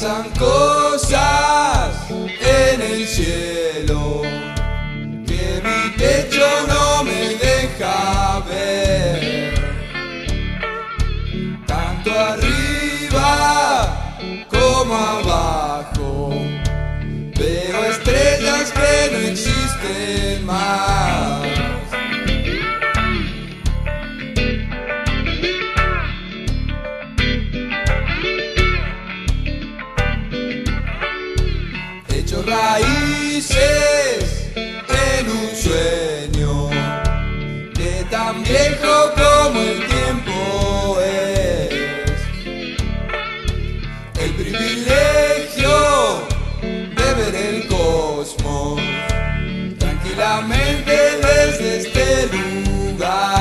pasan cosas en el cielo que mi techo no me deja ver. Tanto arriba como abajo veo estrellas que no existen más. Echo raíces en un sueño que tan viejo como el tiempo es. El privilegio de ver el cosmos tranquilamente desde este lugar.